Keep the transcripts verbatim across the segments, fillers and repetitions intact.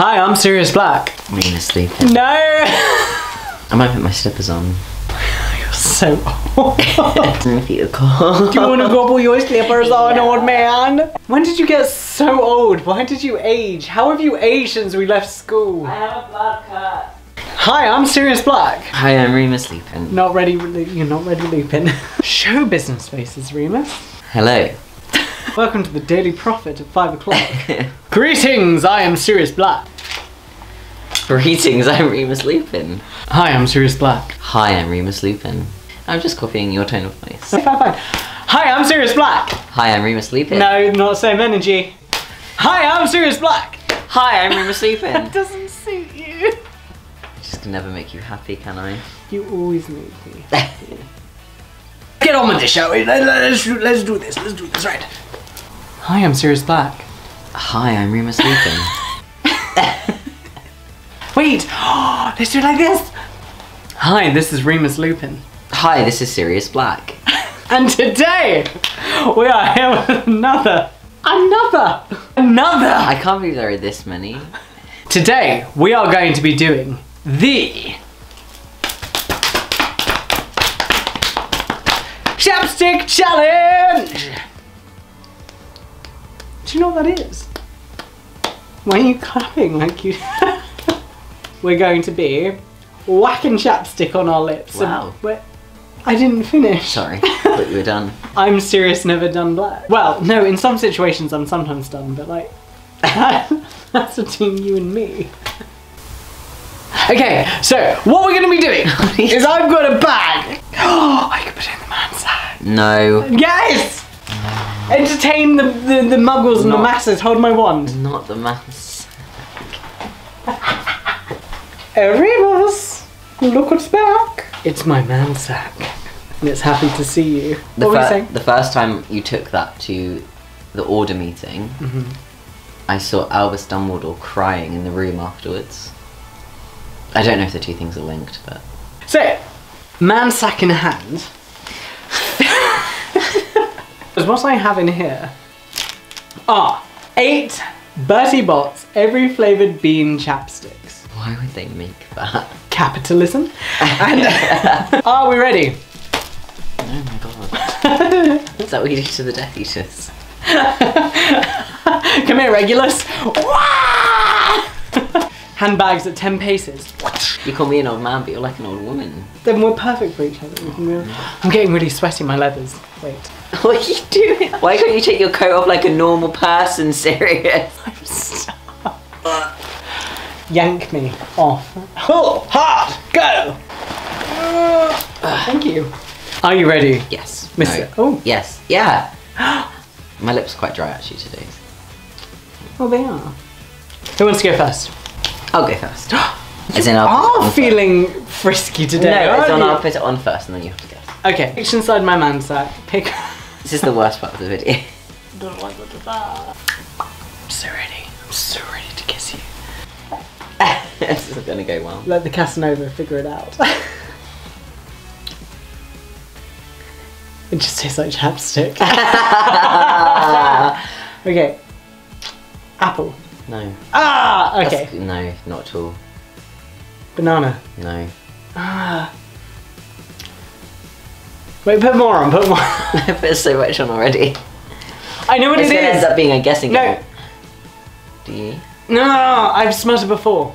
Hi, I'm Sirius Black. Remus Lupin. No! I might put my slippers on. You're so old. If you call. Do you want to gobble your slippers on, yeah. Old man? When did you get so old? Why did you age? How have you aged since we left school? I have a blood cut. Hi, I'm Sirius Black. Hi, I'm Remus Lupin. Not ready, you're not ready, Lupin. Show business faces, Remus. Hello. Welcome to the Daily Prophet at five o'clock. Greetings, I am Sirius Black. Greetings, I'm Remus Lupin. Hi, I'm Sirius Black. Hi, I'm Remus Lupin. I'm just copying your tone of voice. Fine, fine, fine. Hi, I'm Sirius Black. Hi, I'm Remus Lupin. No, not the same energy. Hi, I'm Sirius Black. Hi, I'm Remus Lupin. That doesn't suit you. I just can never make you happy, can I? You always make me happy. Get on with this, shall we? Let's do, let's do this, let's do this, right. Hi, I'm Sirius Black. Hi, I'm Remus Lupin. Wait, oh, let's do it like this. Hi, this is Remus Lupin. Hi, this is Sirius Black. And today, we are here with another, another, another. I can't believe there are this many. Today, we are going to be doing the Chapstick Challenge. Do you know what that is? Why are you clapping like you... We're going to be whacking chapstick on our lips. Wow. We're... I didn't finish. Sorry, but you were done. I'm serious, never done black. Well, no, in some situations I'm sometimes done, but like, that's between you and me. Okay, so what we're going to be doing is I've got a bag. Oh, I can put it in the man's bag. No. Yes! Entertain the, the, the muggles and not, the masses. Hold my wand. Not the mass. Remus, look what's back. It's my mansack. And it's happy to see you. The what were you saying? The first time you took that to the order meeting, mm-hmm. I saw Albus Dumbledore crying in the room afterwards. I don't know if the two things are linked, but... So, mansack in hand. What I have in here are eight Bertie Botts Every Flavoured Bean chapsticks. Why would they make that? Capitalism. And are we ready? Oh my god. Is that what you do to the Death Eaters? Come here, Regulus. Handbags at ten paces. You call me an old man, but you're like an old woman. Then we're perfect for each other. Oh. I'm getting really sweaty, my leathers. Wait. What are you doing? Why can't you take your coat off like a normal person, Sirius? I'm stuck. Yank me off. Oh, hard, go! Uh, Thank you. Are you ready? Yes. Mister No. Oh. Yes. Yeah. My lips are quite dry actually today. Oh, they are. Who wants to go first? I'll go first. As in, I'll are feeling first. Frisky today. No, as in, I'll put it on first and then you have to guess. Okay, it's inside my mansack. Pick. This is the worst part of the video. Don't want to do that. I'm so ready. I'm so ready to kiss you. This isn't gonna go well. Let the Casanova figure it out. It just tastes like chapstick. Okay. Apple. No. Ah! Okay. That's, no, not at all. Banana. No. Ah. Wait, put more on, put more on. I put so much on already. I know what it's it is. It's going to end up being a guessing game. No. Do you? No, no, no, I've smelled it before.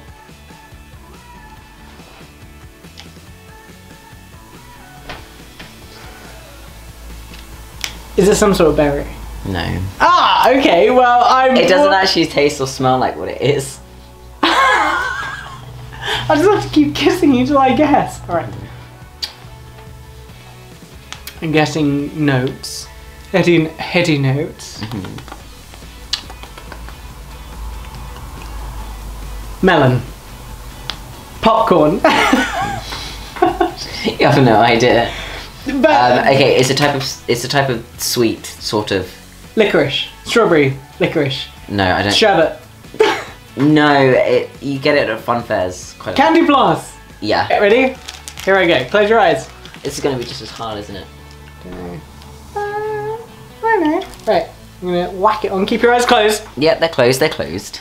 Is it some sort of berry? No. Ah, okay, well, I'm... It doesn't actually taste or smell like what it is. I just have to keep kissing you till I guess. Alright. I'm guessing notes. Heady, heady notes. Mm-hmm. Melon. Popcorn. You have no idea. But, um, okay, it's a type of it's a type of sweet sort of licorice, strawberry licorice. No, I don't. Sherbet. No, it, you get it at fun fairs quite. Candy a floss. Yeah. Get ready? Here I go. Close your eyes. This is going to be just as hard, isn't it? I don't know. Uh, I don't know. Right, I'm going to whack it on. Keep your eyes closed. Yep, they're closed. They're closed.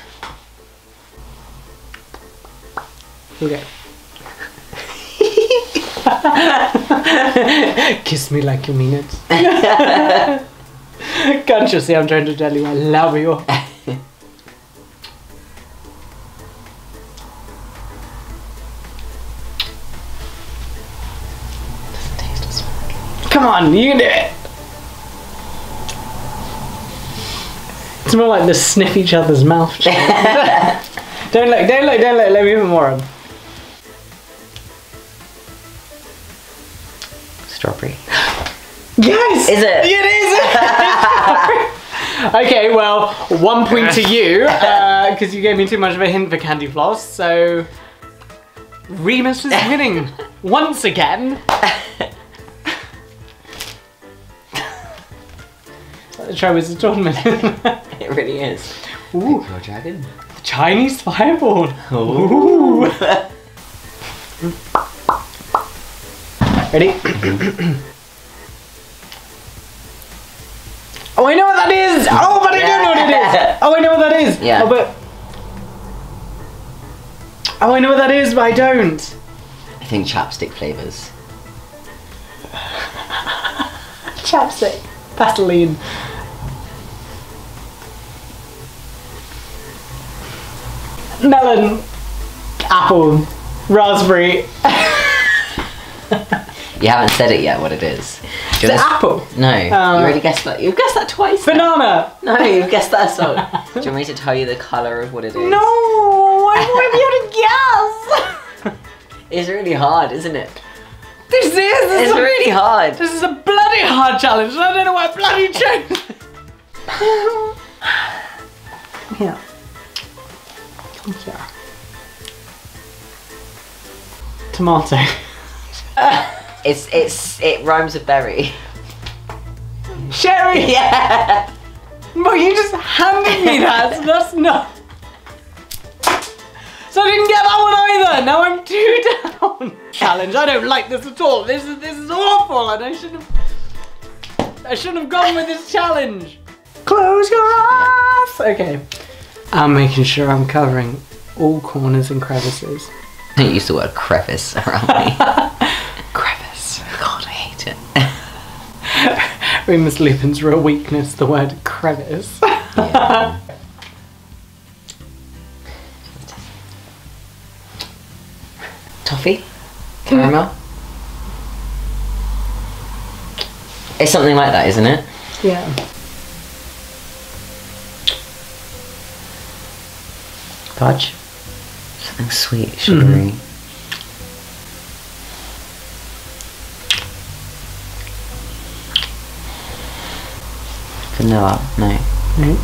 Okay. Kiss me like you mean it. Consciously, I'm trying to tell you I love you. Come on, you can do it. It's more like the sniff each other's mouth. Don't look, don't look, don't look. Let me even more. Strawberry. Yes. Is it? It is. Okay, well, one point to you because uh, you gave me too much of a hint for candy floss. So Remus is winning once again. The Triwizard Tournament. It really is. Ooh. Your dragon. The Chinese fireball. Ooh. Ooh. Ready? Oh, I know what that is! Oh, but I yeah. don't know what it is! Oh, I know what that is! Yeah. Oh, but... Oh, I know what that is, but I don't. I think chapstick flavours. Chapstick. Vaseline. Melon, apple, raspberry. You haven't said it yet. What it is? It's an apple. No, um, you already guessed that. You've guessed that twice. Banana. Now. No, you've guessed that as well. Do you want me to tell you the colour of what it is? No, I won't be able to guess. It's really hard, isn't it? This is. This it's is really a, hard. This is a bloody hard challenge. I don't know why I bloody chose. Yeah. Yeah. Tomato. uh, it's it's it rhymes with berry. Sherry. Yeah. Well, you just handed me that. So that's not. So I didn't get that one either. Now I'm two down. Challenge. I don't like this at all. This is this is awful, and I shouldn't have. I shouldn't have gone with this challenge. Close your eyes. Okay. I'm making sure I'm covering all corners and crevices. Don't use the word crevice around me. Crevice. God, I hate it. Remus Lupin's real weakness, the word crevice. Yeah. Toffee? Caramel? Mm. It's something like that, isn't it? Yeah. Fudge? Something sweet, sugary. Mm-hmm. Vanilla? No. Mm-hmm.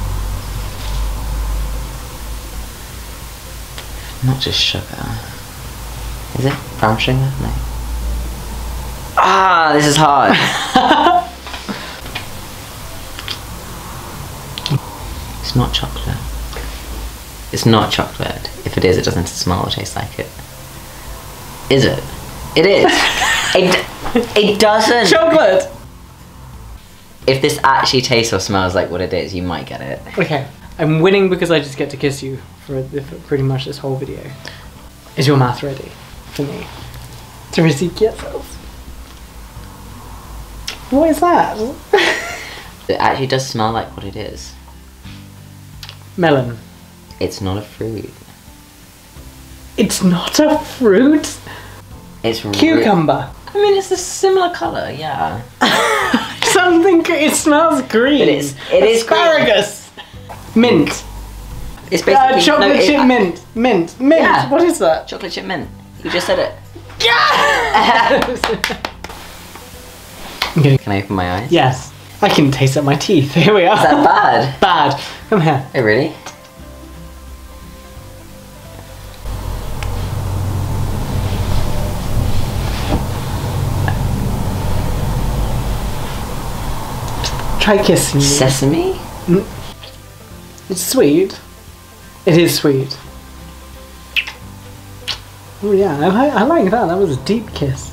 Not just sugar. Is it brown sugar? No. Ah, this is hard. It's not chocolate. It's not chocolate. If it is, it doesn't smell or taste like it. Is it? It is. it, it doesn't. Chocolate! If this actually tastes or smells like what it is, you might get it. Okay. I'm winning because I just get to kiss you for, for pretty much this whole video. Is your mouth ready for me to receive kisses? What is that? It actually does smell like what it is. Melon. It's not a fruit. It's not a fruit? It's cucumber. I mean, it's a similar colour, yeah. Something, it smells green. It is, it is asparagus. Green. Mint. It's basically uh, chocolate no, it, chip I, mint. Mint. Mint. Yeah. What is that? Chocolate chip mint. You just said it. Yes! Can I open my eyes? Yes. I can taste it in my teeth. Here we are. Is that bad? Bad. Come here. Oh, really? Try kissing me. Sesame? Mm. It's sweet. It is sweet. Oh yeah, I, I like that. That was a deep kiss.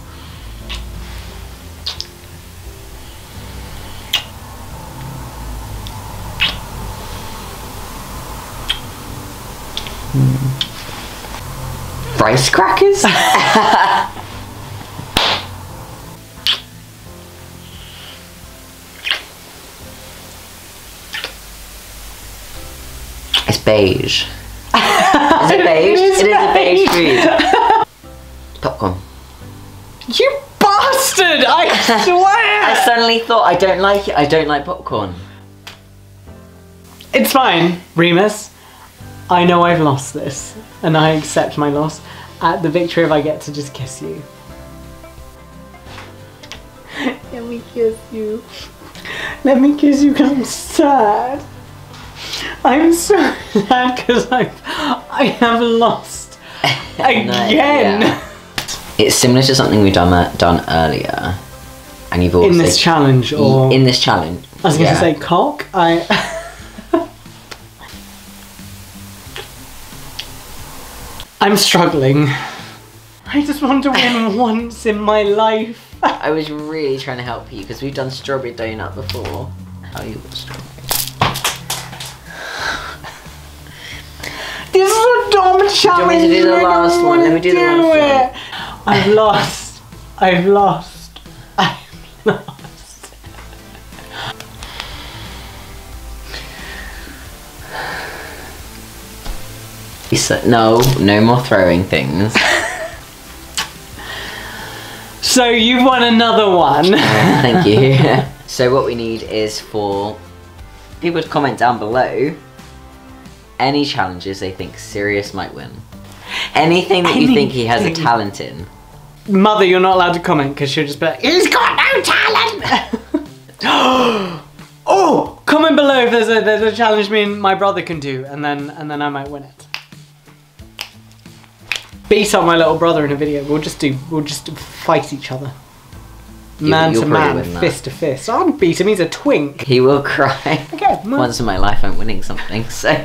Mm. rice crackers. It's beige. Is it beige? It is, it is beige. A beige food. Popcorn. You bastard! I swear! I suddenly thought I don't like it. I don't like popcorn. It's fine, Remus. I know I've lost this, and I accept my loss. At the victory of I get to just kiss you. Let me kiss you. Let me kiss you because I'm sad. I'm so sad because I I have lost again. No, yeah. It's similar to something we've done uh, done earlier, and you've also in this challenge or in this challenge. I was going to yeah. say cock. I. I'm struggling. I just want to win once in my life. I was really trying to help you because we've done strawberry donut before. How you got strawberry? This is a dumb challenge. Do you want me to do the last one? Let me do the last one. I've lost. I've lost. I've lost. He said, no, no more throwing things. So you've won another one. Uh, thank you. So what we need is for people to comment down below any challenges they think Sirius might win. Anything that Anything. you think he has a talent in. Mother, you're not allowed to comment because she'll just be like, he's got no talent! Oh! Comment below if there's a, there's a challenge me and my brother can do, and then and then I might win it. Beat up my little brother in a video. We'll just do, we'll just fight each other. Man you, to man, fist to fist. I'll beat him, he's a twink. He will cry. Okay. Once in my life I'm winning something, so.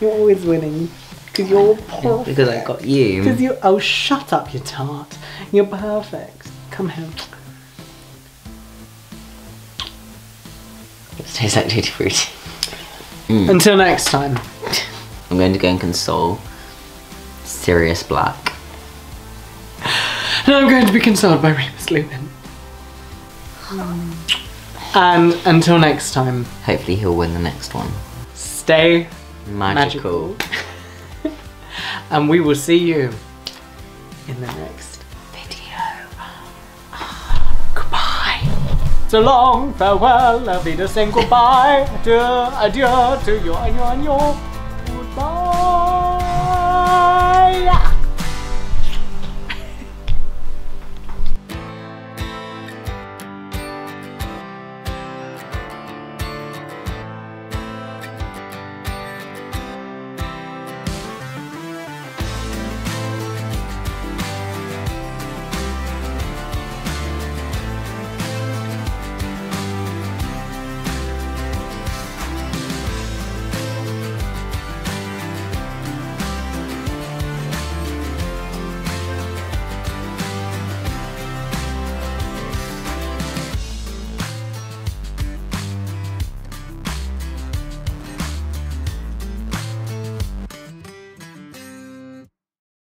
You're always winning. Because you're perfect. Because I got you. Because you. Oh, shut up, you tart. You're perfect. Come here. It tastes like Tutti Frutti. Mm. Until next time. I'm going to go and console Sirius Black. And I'm going to be consoled by Remus Lupin. And until next time. Hopefully he'll win the next one. Stay magical. magical. And we will see you in the next video. Oh, goodbye. So long, farewell, love you to sing goodbye. Adieu, adieu to you and your and your. Goodbye.